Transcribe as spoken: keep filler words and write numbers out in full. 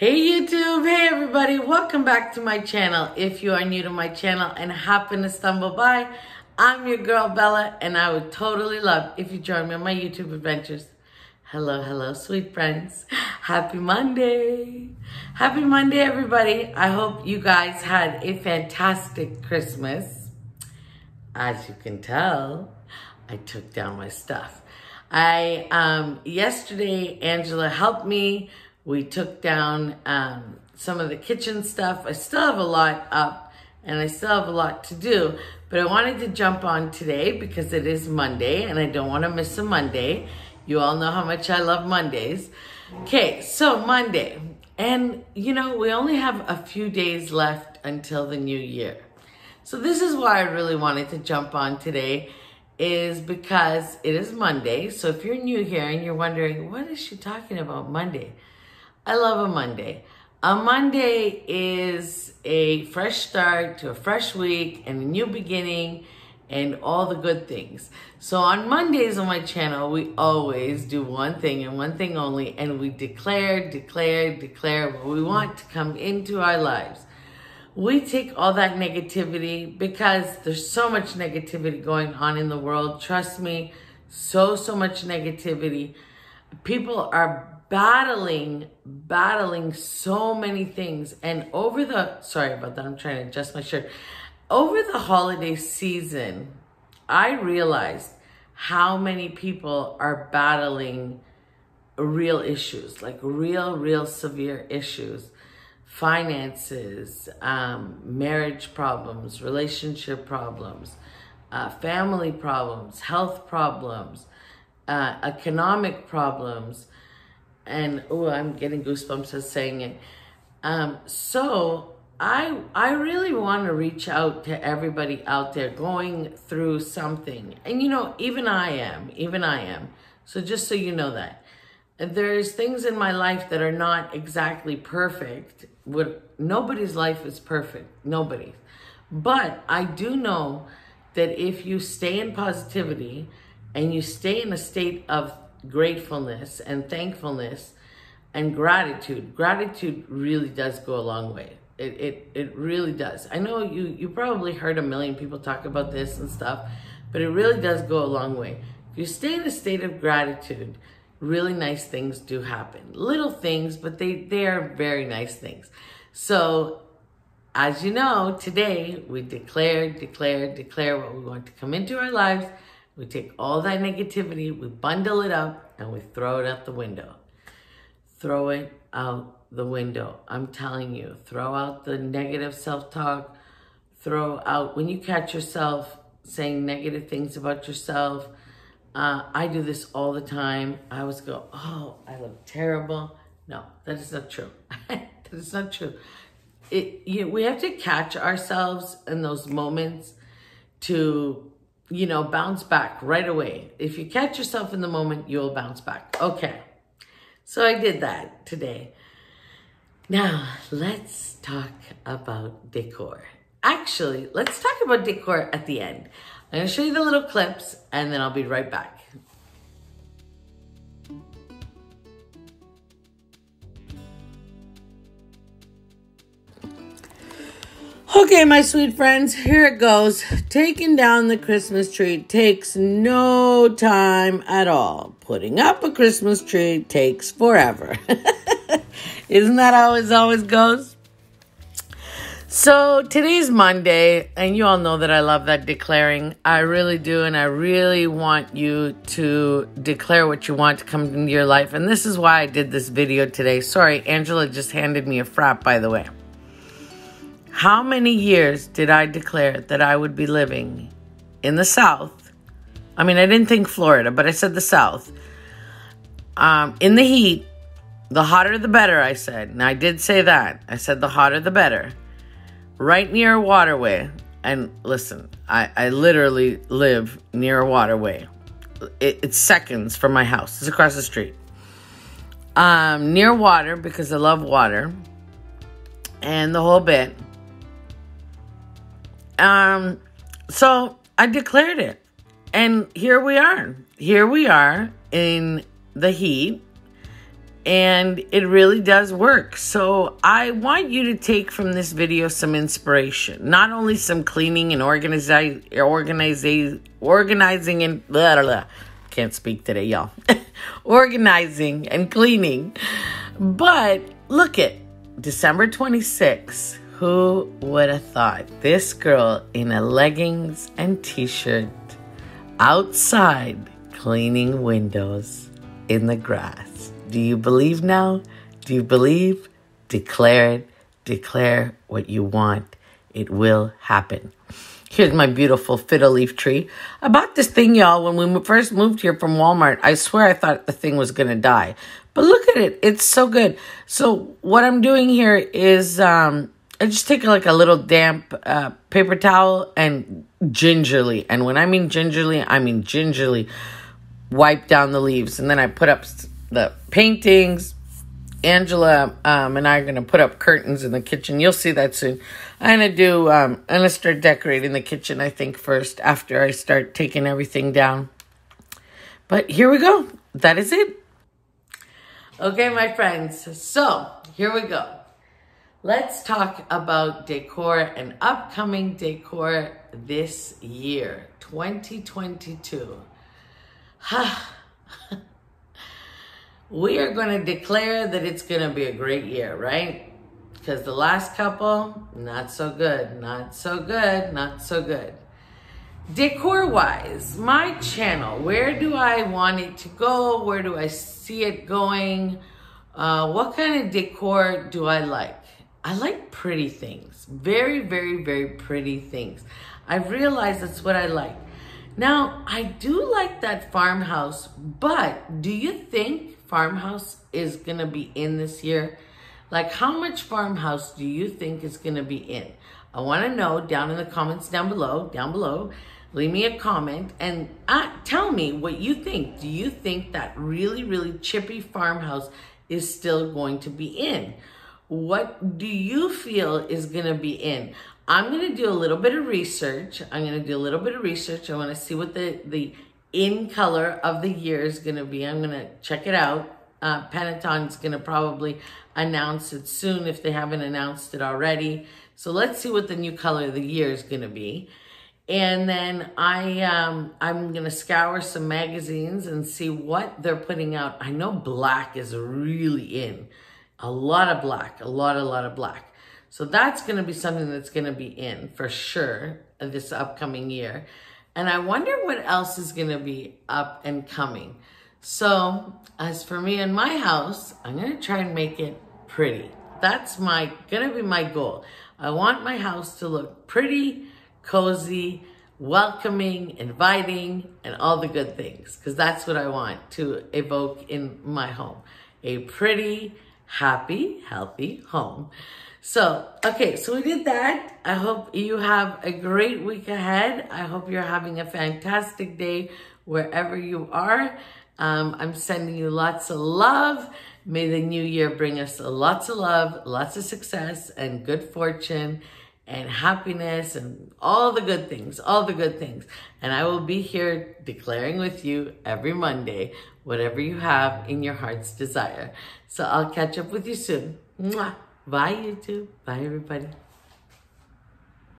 Hey YouTube, hey everybody, welcome back to my channel. If you are new to my channel and happen to stumble by, I'm your girl Bella, and I would totally love if you join me on my YouTube adventures. Hello, hello, sweet friends. Happy Monday. Happy Monday, everybody. I hope you guys had a fantastic Christmas. As you can tell, I took down my stuff. I, um, yesterday, Angela helped me. We took down um, some of the kitchen stuff. I still have a lot up and I still have a lot to do, but I wanted to jump on today because it is Monday and I don't want to miss a Monday. You all know how much I love Mondays. Okay, so Monday. And you know, we only have a few days left until the new year. So this is why I really wanted to jump on today, is because it is Monday. So if you're new here and you're wondering, what is she talking about Monday? I love a Monday. A Monday is a fresh start to a fresh week and a new beginning and all the good things. So on Mondays on my channel, we always do one thing and one thing only, and we declare, declare, declare what we want to come into our lives. We take all that negativity because there's so much negativity going on in the world. Trust me, so, so much negativity. People are battling, battling so many things. And over the, sorry about that, I'm trying to adjust my shirt. Over the holiday season, I realized how many people are battling real issues, like real, real severe issues. Finances, um, marriage problems, relationship problems, uh, family problems, health problems, uh, economic problems, and oh, I'm getting goosebumps as saying it. Um, so I, I really want to reach out to everybody out there going through something. And you know, even I am, even I am. So just so you know that. There's things in my life that are not exactly perfect. Nobody's life is perfect, nobody's. But I do know that if you stay in positivity and you stay in a state of gratefulness and thankfulness and gratitude. Gratitude really does go a long way. It, it, it really does. I know you, you probably heard a million people talk about this and stuff, but it really does go a long way. If you stay in a state of gratitude, really nice things do happen. Little things, but they, they are very nice things. So, as you know, today we declare, declare, declare what we want to come into our lives. We take all that negativity, we bundle it up, and we throw it out the window. Throw it out the window. I'm telling you, throw out the negative self-talk. Throw out, when you catch yourself saying negative things about yourself, uh, I do this all the time. I always go, oh, I look terrible. No, that is not true. That is not true. It, you, we have to catch ourselves in those moments to, you know, bounce back right away. If you catch yourself in the moment, you'll bounce back. Okay, so I did that today. Now, let's talk about decor. Actually, let's talk about decor at the end. I'm gonna show you the little clips and then I'll be right back. Okay, my sweet friends, here it goes. Taking down the Christmas tree takes no time at all. Putting up a Christmas tree takes forever. Isn't that how it always goes? So today's Monday, and you all know that I love that declaring. I really do, and I really want you to declare what you want to come into your life. And this is why I did this video today. Sorry, Angela just handed me a frap, by the way. How many years did I declare that I would be living in the South? I mean, I didn't think Florida, but I said the South. Um, in the heat, the hotter the better, I said. And I did say that. I said the hotter the better. Right near a waterway. And listen, I, I literally live near a waterway. It, it's seconds from my house. It's across the street. Um, near water, because I love water. And the whole bit. Um, so I declared it, and here we are, here we are in the heat, and it really does work. So I want you to take from this video some inspiration, not only some cleaning and organize, organize, organizing and blah, blah, blah. Can't speak today, y'all. Organizing and cleaning. But look at December twenty-sixth. Who would have thought this girl in a leggings and t-shirt outside cleaning windows in the grass? Do you believe now? Do you believe? Declare it. Declare what you want. It will happen. Here's my beautiful fiddle leaf tree. About this thing, y'all, when we first moved here from Walmart, I swear I thought the thing was going to die. But look at it. It's so good. So what I'm doing here is um, I just take like a little damp uh, paper towel and gingerly. And when I mean gingerly, I mean gingerly wipe down the leaves. And then I put up the paintings. Angela um, and I are going to put up curtains in the kitchen. You'll see that soon. I'm going to do, um, I'm going to start decorating the kitchen, I think, first after I start taking everything down. But here we go. That is it. Okay, my friends. So here we go. Let's talk about decor and upcoming decor this year, twenty twenty-two. We are going to declare that it's going to be a great year, right? Because the last couple, not so good, not so good, not so good. Decor-wise, my channel, where do I want it to go? Where do I see it going? Uh, what kind of decor do I like? I like pretty things. Very, very, very pretty things. I've realized that's what I like. Now, I do like that farmhouse, but do you think farmhouse is going to be in this year? Like, how much farmhouse do you think is going to be in? I want to know down in the comments down below, down below. Leave me a comment and uh, tell me what you think. Do you think that really, really chippy farmhouse is still going to be in? What do you feel is going to be in? I'm going to do a little bit of research. I'm going to do a little bit of research. I want to see what the, the in color of the year is going to be. I'm going to check it out. Uh, Pantone's going to probably announce it soon if they haven't announced it already. So let's see what the new color of the year is going to be. And then I, um, I'm going to scour some magazines and see what they're putting out. I know black is really in. A lot of black, a lot, a lot of black. So that's going to be something that's going to be in for sure this upcoming year. And I wonder what else is going to be up and coming. So as for me and my house, I'm going to try and make it pretty. That's my going to be my goal. I want my house to look pretty, cozy, welcoming, inviting, and all the good things. Because that's what I want to evoke in my home. A pretty, happy, healthy home. So, okay, so we did that. I hope you have a great week ahead. I hope you're having a fantastic day wherever you are. Um, I'm sending you lots of love. May the new year bring us lots of love, lots of success, and good fortune, and happiness, and all the good things, all the good things. And I will be here declaring with you every Monday whatever you have in your heart's desire. So I'll catch up with you soon. Mwah. Bye, YouTube. Bye, everybody.